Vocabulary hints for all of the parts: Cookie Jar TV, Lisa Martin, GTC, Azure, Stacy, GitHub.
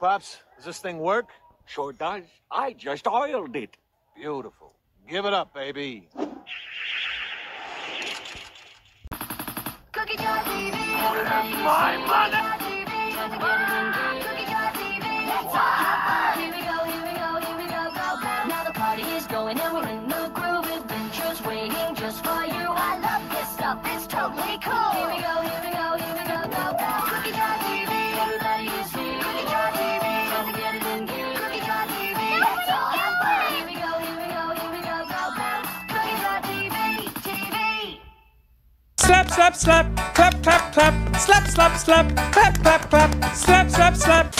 back, Pops. Does this thing work? Sure does. I just oiled it. Beautiful. Give it up, baby. Cookie Jar TV. My mother. Cookie Jar TV. Here we go, here we go, here we go, go, go. Now the party is going and we're in the groove. Adventures waiting just for you. I love this stuff. It's totally cool. Here we go, here we go, here we go, go, go. Cookie Jar TV. Everybody is here. Cookie Jar TV. Don't forget it in here. Cookie Jar TV. It's all fun. Here we go, here we go, here we go, go, go. Cookie Jar TV. Slap, slap, slap. Clap, clap, clap. Slap, slap, slap. Clap, clap, clap. Slap, slap, slap.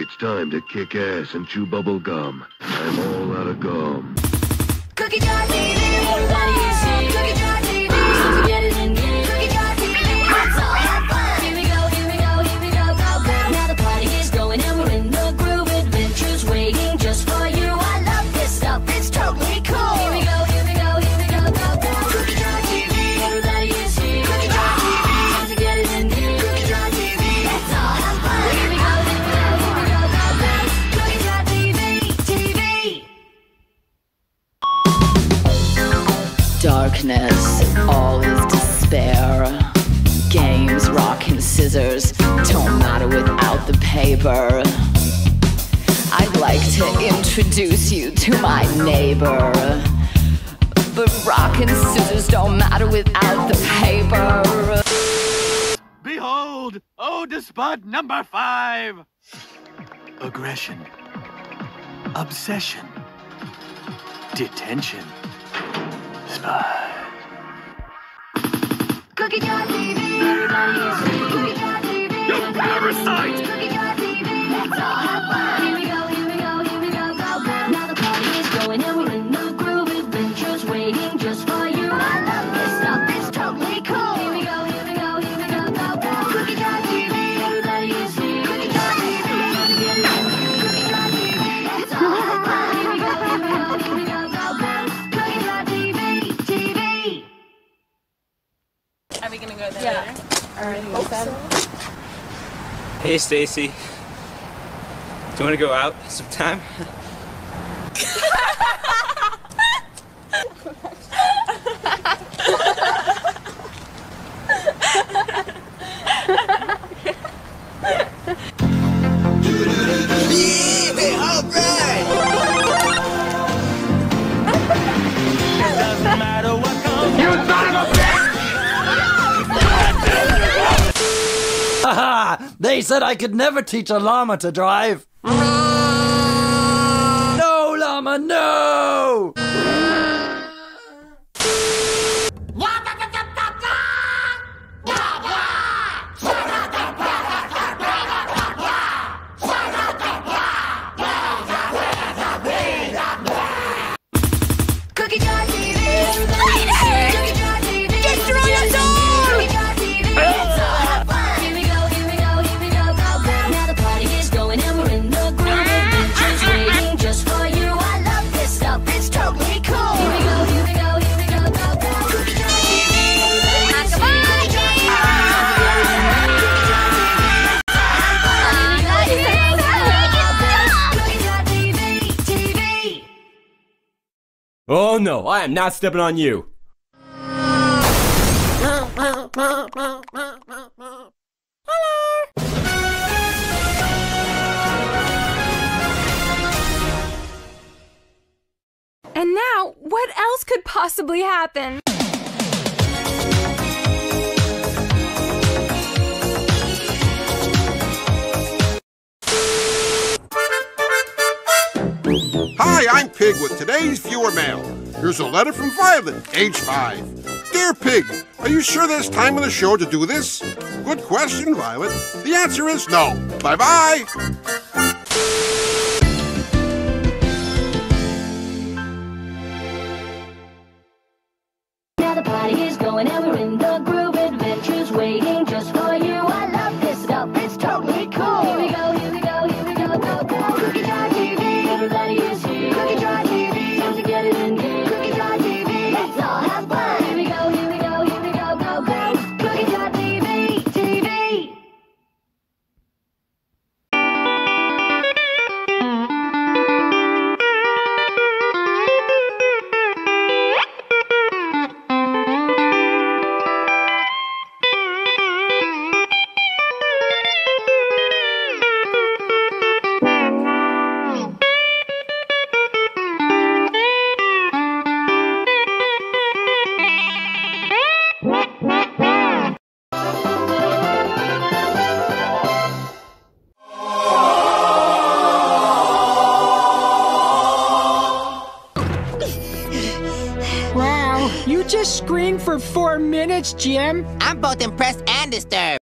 It's time to kick ass and chew bubble gum. I'm all out of gum. Cookie Jar TV. Everybody is here. Cookie Jar TV. Don't forget it in here. Cookie Jar TV. Let's all have fun. Here we go, here we go, here we go, go, go. Now the party is going and we're in the groove. Adventures waiting just for you. I love this stuff. It's totally cool. Here we go, here we go, here we go, go, go. Cookie Jar TV. Everybody is here. Cookie Jar TV. Don't forget it in here. Cookie Jar TV. Let's all have fun. Here we go. Darkness, all is despair. Games, rock and scissors don't matter without the paper. I'd like to introduce you to my neighbor, but rock and scissors don't matter without the paper. Behold, oh despot number 5. Aggression, obsession, detention. Spies. Cookie Jar TV. Everybody is here. Cookie Jar TV. You parasite! Cookie Jar TV. Let's all have fun. Here we go, here we go, here we go, go, go. Now the party is going and we're in the groove. Adventures waiting just for you. I love this stuff. It's totally cool. Here we go, here we go, here we go, go, go. Cookie Jar TV. Everybody is here. Cookie Jar TV. Cookie Jar TV. Let's all have fun. Here we go, here we go, here we go, go, go. Are we gonna go there? Yeah. Alright. Hey Stacy. Do you wanna go out sometime? They said I could never teach a llama to drive. No, llama, no! Cookie Jar TV! Oh no, I am not stepping on you. Hello. And now, what else could possibly happen? Hi, I'm Pig with today's viewer mail. Here's a letter from Violet, age 5. Dear Pig, are you sure there's time on the show to do this? Good question, Violet. The answer is no. Bye-bye. Now the party is going and we're in the groove. Adventures waiting just for you. I love this stuff. It's totally cool. Here we go, here we go, here we go. You just screamed for 4 minutes, Jim. I'm both impressed and disturbed.